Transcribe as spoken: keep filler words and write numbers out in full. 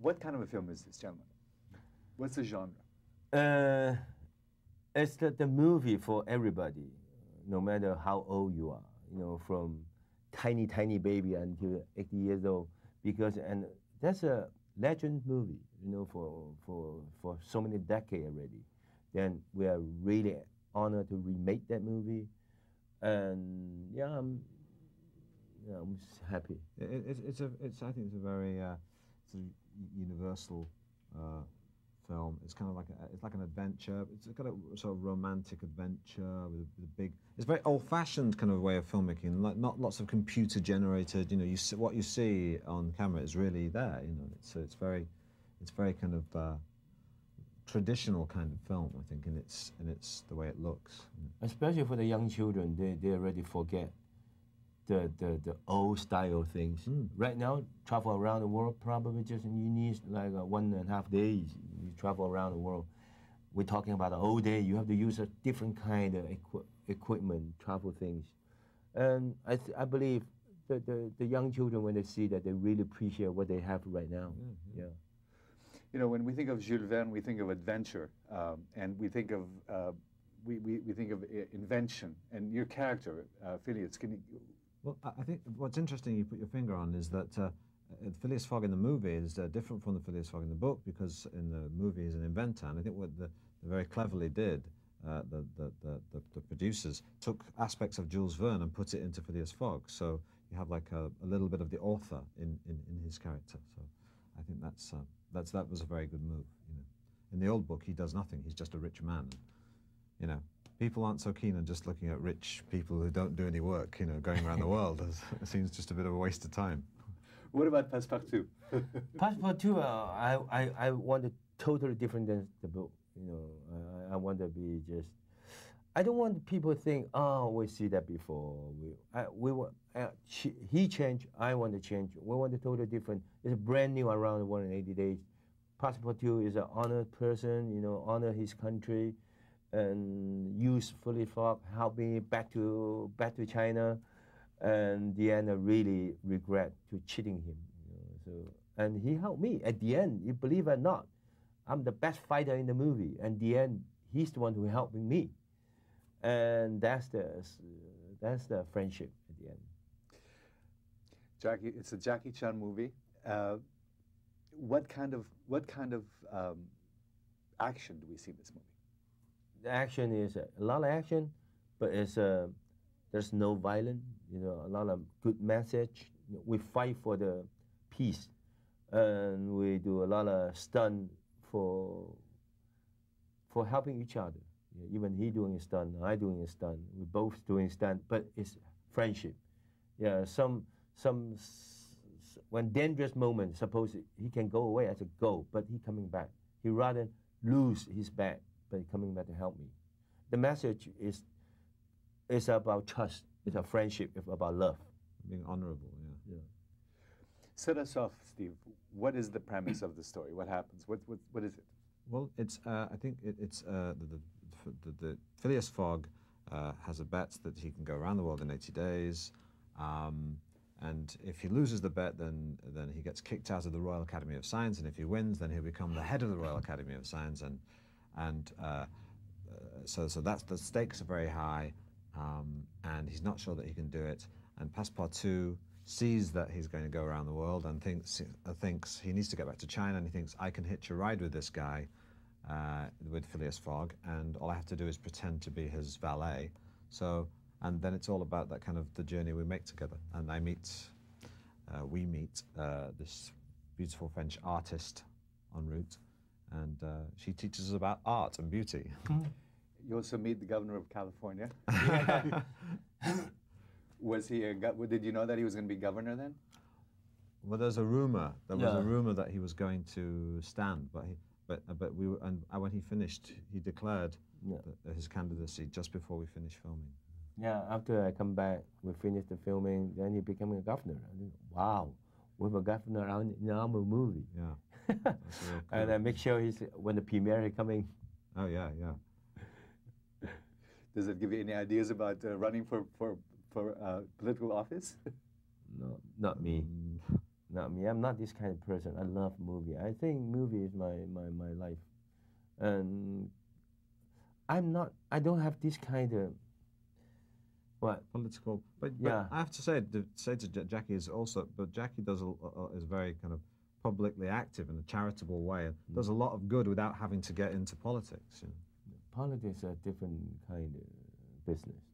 What kind of a film is this, gentlemen? What's the genre? Uh, it's the, the movie for everybody, no matter how old you are. You know, from tiny, tiny baby until eighty years old. Because, and that's a legend movie, you know, for, for, for so many decades already. Then we are really honored to remake that movie. And yeah, I'm, yeah, I'm just happy. It, it, it's a, it's, I think it's a very uh, it's a universal uh, film. It's kind of like a, it's like an adventure. It's got a sort of romantic adventure with a, with a big. It's a very old-fashioned kind of way of filmmaking. Like not lots of computer-generated. You know, you see, what you see on camera is really there. You know, so it's, it's very, it's very kind of uh, traditional kind of film. I think, and it's and it's the way it looks. Especially for the young children, they they already forget the the the old style things. Mm. Right now, travel around the world probably just you need like a one and a half days. You travel around the world. We're talking about the old day. You have to use a different kind of equi equipment, travel things, and I th I believe the, the the young children when they see that they really appreciate what they have right now. Mm-hmm. Yeah. You know, when we think of Jules Verne, we think of adventure, um, and we think of uh, we, we we think of invention and your character, uh, Phileas. Can you? Well, I think what's interesting you put your finger on is that uh, Phileas Fogg in the movie is uh, different from the Phileas Fogg in the book, because in the movie he's an inventor, and I think what the, they very cleverly did, uh, the, the, the, the producers, took aspects of Jules Verne and put it into Phileas Fogg, so you have like a, a little bit of the author in, in, in his character, so I think that's, uh, that's, that was a very good move, you know. In the old book he does nothing, he's just a rich man, you know. People aren't so keen on just looking at rich people who don't do any work, you know, going around the world. It seems just a bit of a waste of time. What about Passepartout? Passepartout, uh, I, I, I wanted totally different than the book, you know. I, I want to be just... I don't want people to think, oh, we see that before. We, I, we were, uh, she, he changed, I want to change. We want to totally different. It's brand new around one hundred eighty days. Passepartout is an honored person, you know, honor his country. And use Phileas Fogg helping back to back to China, and the end I really regret to cheating him. You know, so and he helped me at the end. You believe it or not, I'm the best fighter in the movie. And the end, he's the one who helped me, and that's the that's the friendship at the end. Jackie, it's a Jackie Chan movie. Uh, what kind of what kind of um, action do we see in this movie? The action is a lot of action, but it's uh, there's no violence. You know, a lot of good message. We fight for the peace, and we do a lot of stunt for for helping each other. Yeah, even he doing a stunt, I doing a stunt. We both doing stunt, but it's friendship. Yeah, some some s s when dangerous moment. Suppose he can go away, I said go, but he coming back. He rather lose his back. But coming back to help me. The message is, is about trust, it's about friendship, it's about love. Being honorable, yeah. yeah. Set us off, Steve. What is the premise of the story? What happens? What, what, what is it? Well, it's, uh, I think it, it's, uh, the, the, the, the Phileas Fogg uh, has a bet that he can go around the world in eighty days. Um, And if he loses the bet, then, then he gets kicked out of the Royal Academy of Science. And if he wins, then he'll become the head of the Royal Academy of Science. And, And uh, so, so that's the stakes are very high, um, and he's not sure that he can do it. And Passepartout sees that he's going to go around the world and thinks uh, thinks he needs to get back to China, and he thinks I can hitch a ride with this guy, uh, with Phileas Fogg, and all I have to do is pretend to be his valet. So, and then it's all about that kind of the journey we make together. And I meet, uh, we meet uh, this beautiful French artist en route. And uh, she teaches us about art and beauty. Mm. You also meet the governor of California. Was he a go did you know that he was going to be governor then? Well, there's a rumor. There was yeah. a rumor that he was going to stand, but he, but uh, but we were, and when he finished, he declared yeah. the, his candidacy just before we finished filming. Yeah, after I come back, we finished the filming. Then he became a governor. I think, wow. With a governor on in our movie. Yeah. Cool. And I make sure he's when the premiere is coming. Oh yeah, yeah. Does it give you any ideas about uh, running for for for uh, political office? No, not me. Mm. Not me. I'm not this kind of person. I love movie. I think movie is my, my, my life. And I'm not, I don't have this kind of, what? Political. But, but yeah. I have to say, to say to Jackie is also, but Jackie does a, a, is very kind of publicly active in a charitable way and mm. does a lot of good without having to get into politics. You know? Politics are a different kind of business.